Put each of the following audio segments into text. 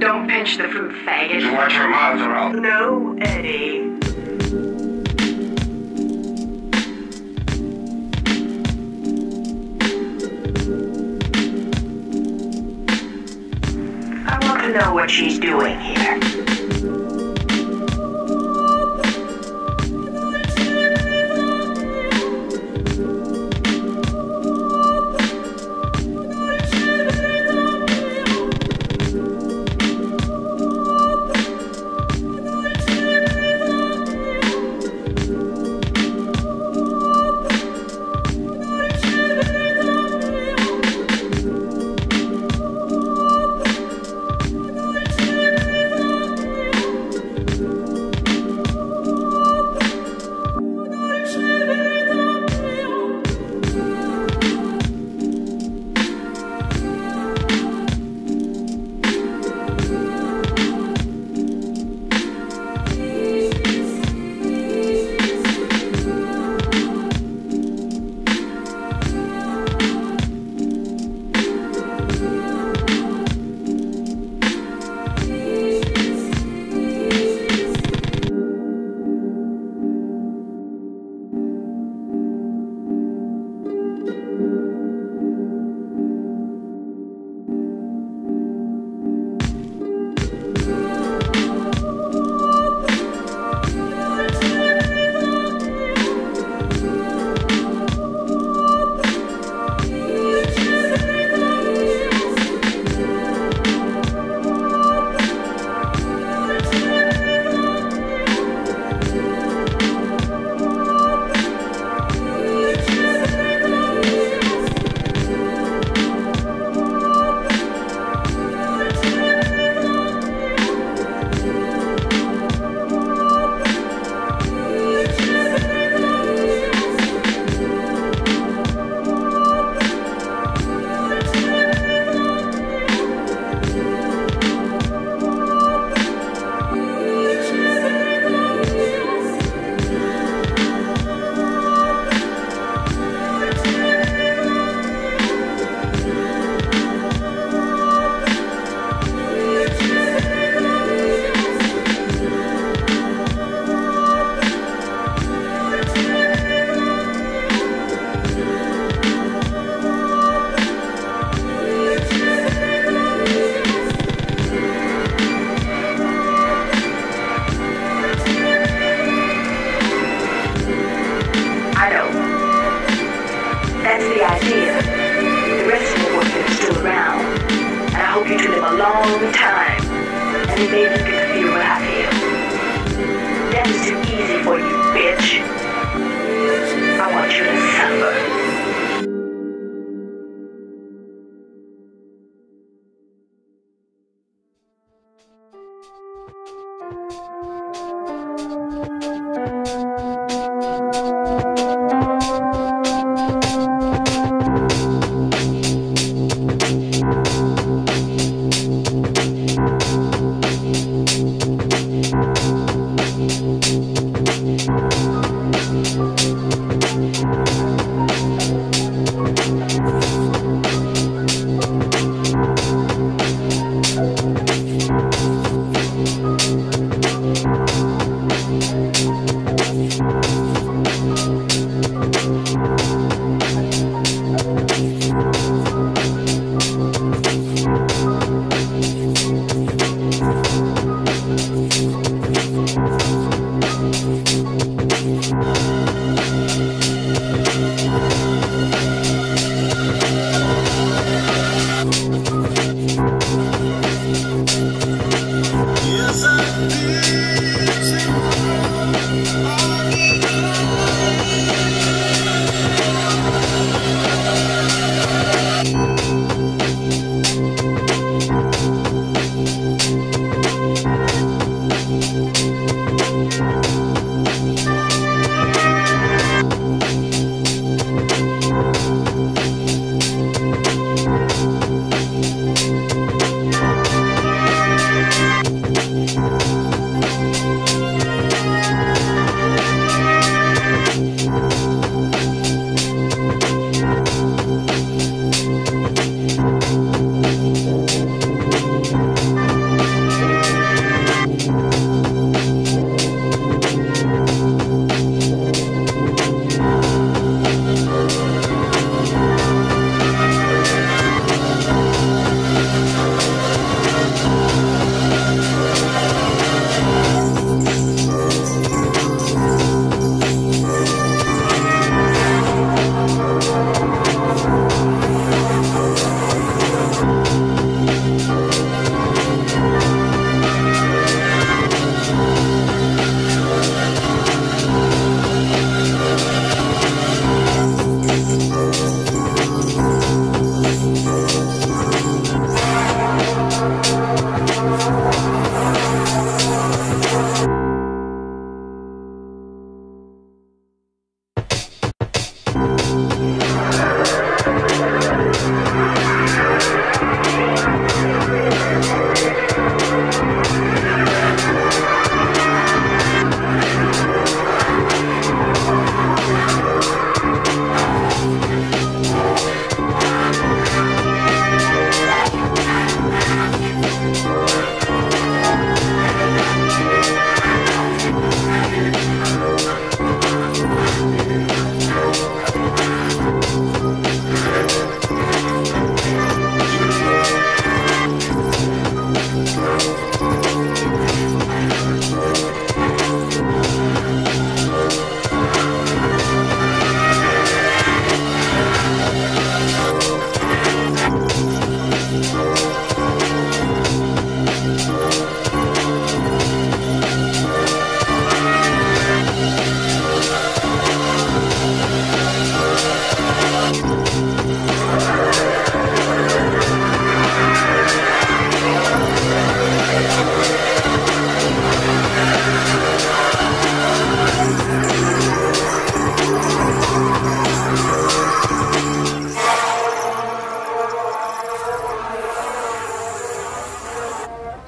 Don't pinch the fruit, faggot. And watch your mouths are all. No, Eddie. I want to know what she's doing here.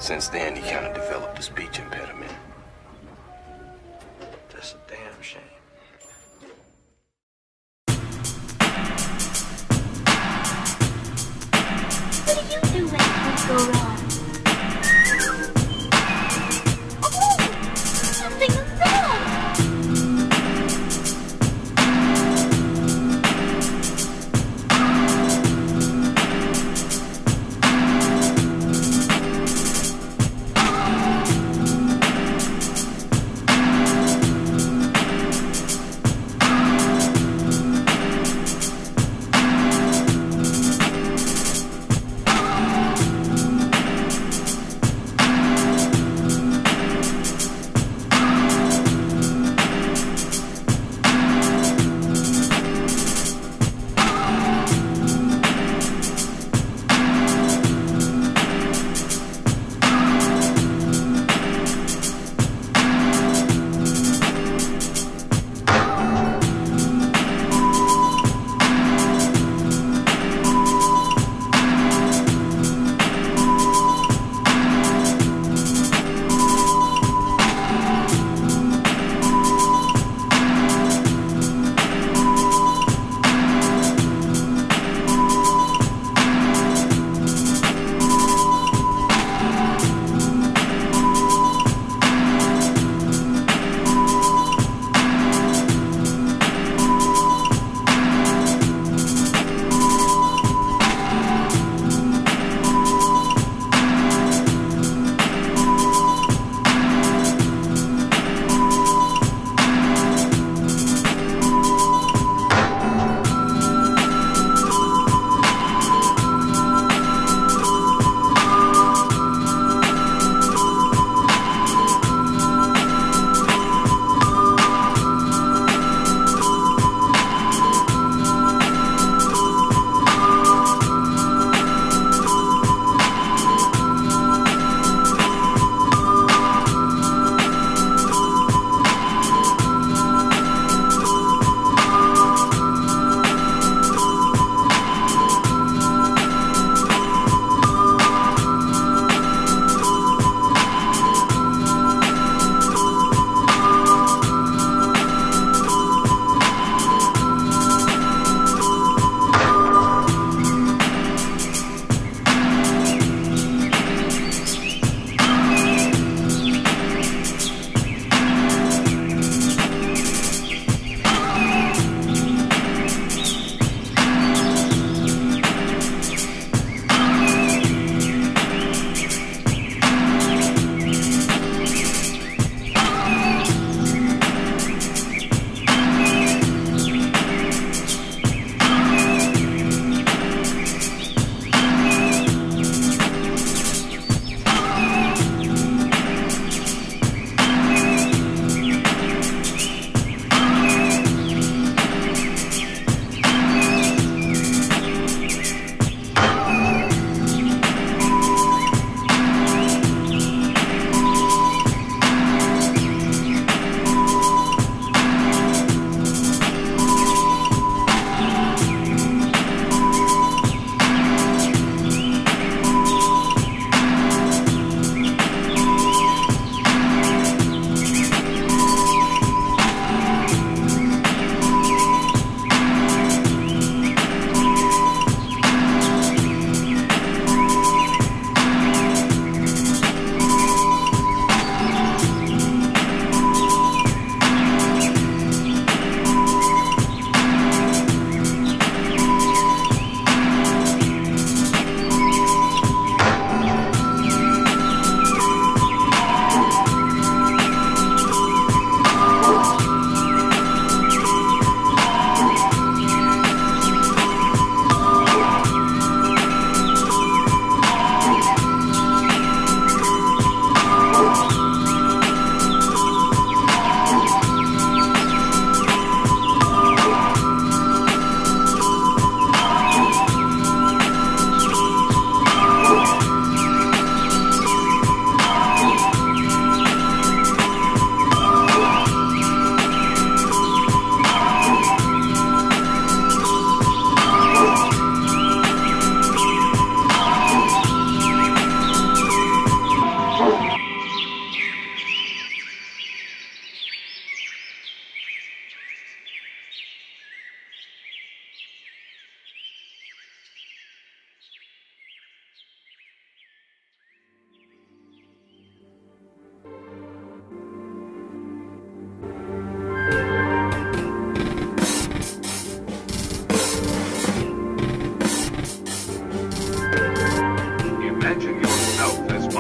Since then, he kind of developed a speech impediment. That's a damn shame. What do you do when things go wrong? Oh, something is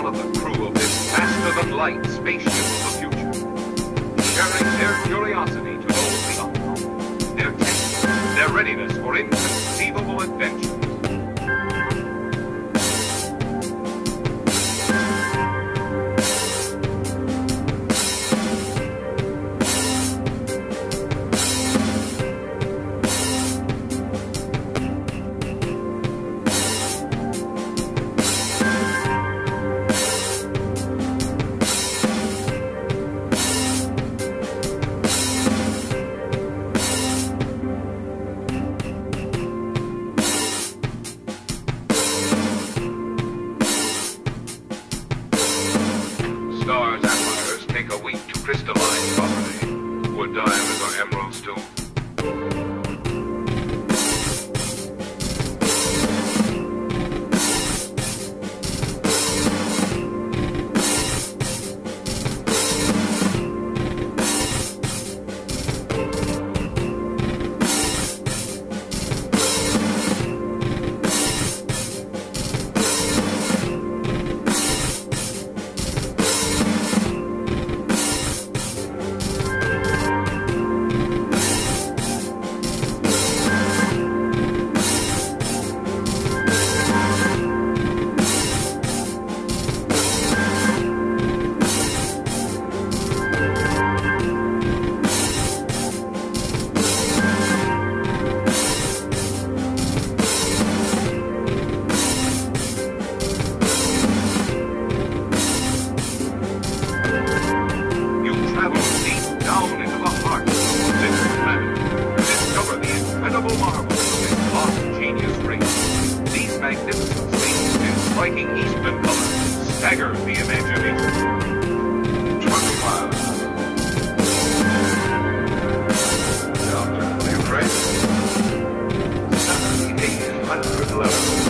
all of the crew of this faster-than-light spaceship of the future, sharing their curiosity to those beyond, their tension, their readiness for inconceivable adventures. Stars sapphires take a week to crystallize properly. Would diamonds or emeralds too? Striking eastern colors staggers the imagination. Doctor, are you ready? 7,800 levels.